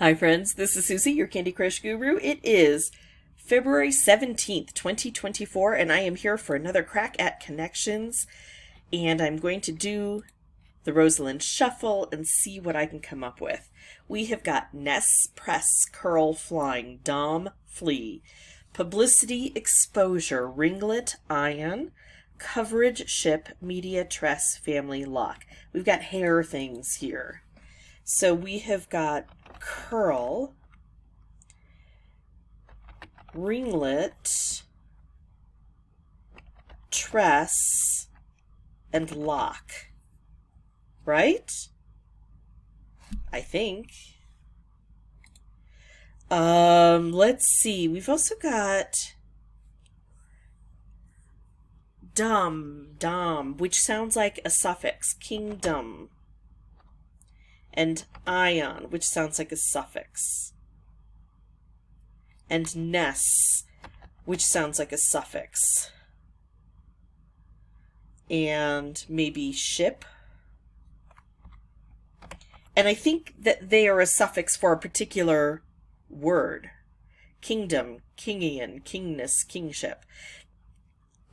Hi friends, this is Susie, your Candy Crush Guru. It is February 17th, 2024, and I am here for another crack at Connections. And I'm going to do the Rosalind Shuffle and see what I can come up with. We have got Ness, Press, Curl, Flying, Dom, Flee, Publicity, Exposure, Ringlet, Ion, Coverage, Ship, Media, Tress, Family, Lock. We've got hair things here. So we have got Curl, Ringlet, Tress, and Lock, right? I think. Let's see. We've also got Dom, which sounds like a suffix, kingdom. And Ion, which sounds like a suffix. And Ness, which sounds like a suffix. And maybe ship. And I think that they are a suffix for a particular word. Kingdom, kingian, kingness, kingship.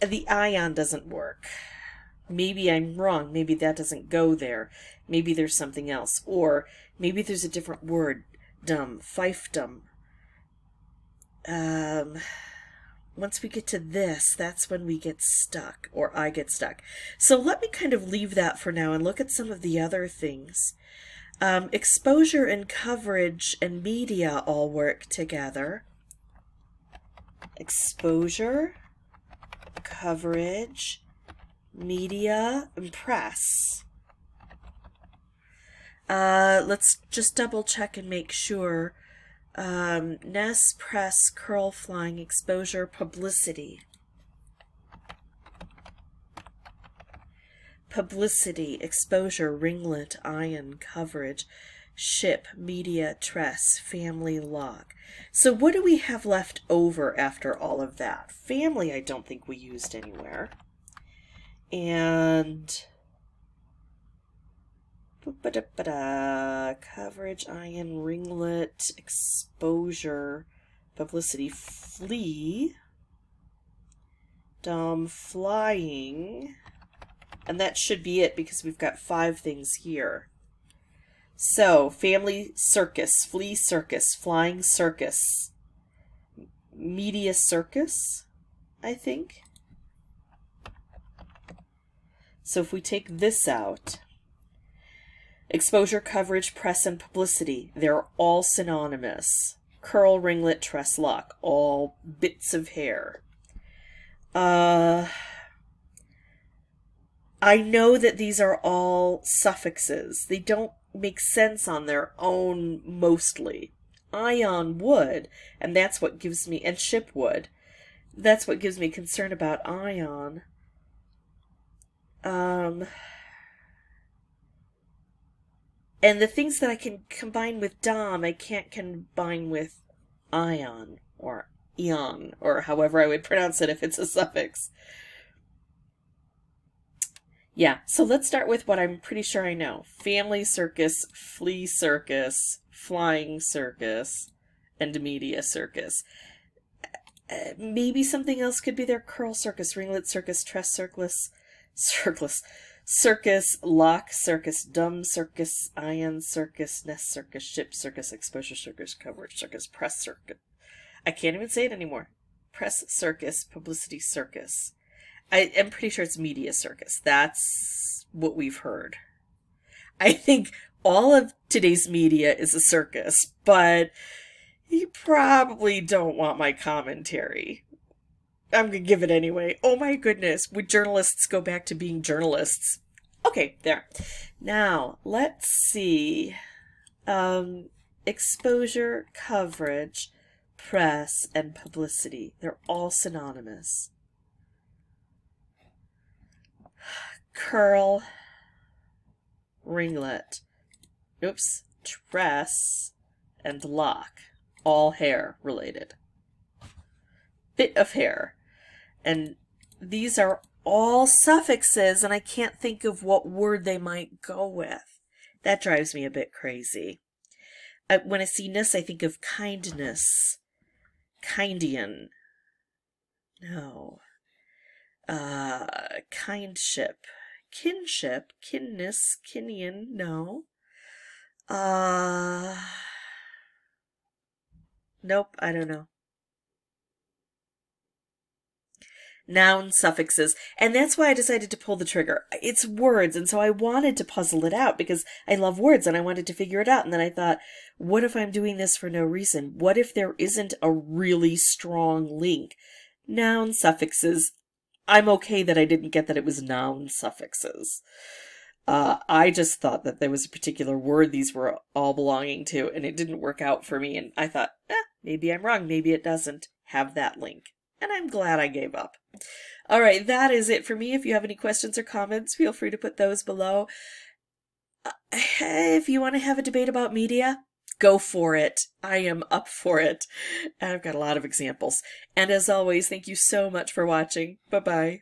The Ion doesn't work. Maybe I'm wrong. Maybe that doesn't go there. Maybe there's something else. Or maybe there's a different word. Dumb, fiefdom. Once we get to this, that's when we get stuck, or I get stuck. So let me kind of leave that for now and look at some of the other things. Exposure and coverage and media all work together. Exposure, coverage, media, and press. Let's just double check and make sure. Ness, press, curl, flying, exposure, publicity. Publicity, exposure, ringlet, ion, coverage, ship, media, tress, family, lock. So what do we have left over after all of that? Family I don't think we used anywhere. And coverage, ion, ringlet, exposure, publicity, flee, dom, flying, and that should be it because we've got 5 things here. So family circus, flee circus, flying circus, media circus, I think. So if we take this out, exposure, coverage, press, and publicity, they're all synonymous. Curl, ringlet, tress, lock, all bits of hair. I know that these are all suffixes. They don't make sense on their own mostly. Ion would, and that's what gives me, and ship would. That's what gives me concern about Ion. And the things that I can combine with Dom, I can't combine with Ion or Eon or however I would pronounce it if it's a suffix. Yeah, so let's start with what I'm pretty sure I know. Family circus, flea circus, flying circus, and media circus. Maybe something else could be there. Curl circus, ringlet circus, tress circus, circus, lock circus, dumb circus, ion circus, nest circus, ship circus, exposure circus, coverage circus, press circus. I can't even say it anymore. Press circus, publicity circus. I am pretty sure it's media circus. That's what we've heard. I think all of today's media is a circus, but you probably don't want my commentary. I'm going to give it anyway. Oh my goodness. Would journalists go back to being journalists? Okay, there. Now, let's see. Exposure, coverage, press, and publicity. They're all synonymous. Curl, ringlet, oops, tress, and lock. All hair related. Bit of hair. And these are all suffixes, and I can't think of what word they might go with. That drives me a bit crazy. When I see ness, I think of kindness. Kindian. No. Kindship. Kinship. Kinness. Kinian. No. Nope, I don't know. Noun suffixes. And that's why I decided to pull the trigger. It's words, and so I wanted to puzzle it out because I love words and I wanted to figure it out. And then I thought, what if I'm doing this for no reason? What if there isn't a really strong link? Noun suffixes. I'm okay that I didn't get that it was noun suffixes. I just thought that there was a particular word these were all belonging to, and it didn't work out for me. And I thought, maybe I'm wrong. Maybe it doesn't have that link. And I'm glad I gave up. All right, that is it for me. If you have any questions or comments, feel free to put those below. If you want to have a debate about media, go for it. I am up for it. And I've got a lot of examples. And as always, thank you so much for watching. Bye-bye.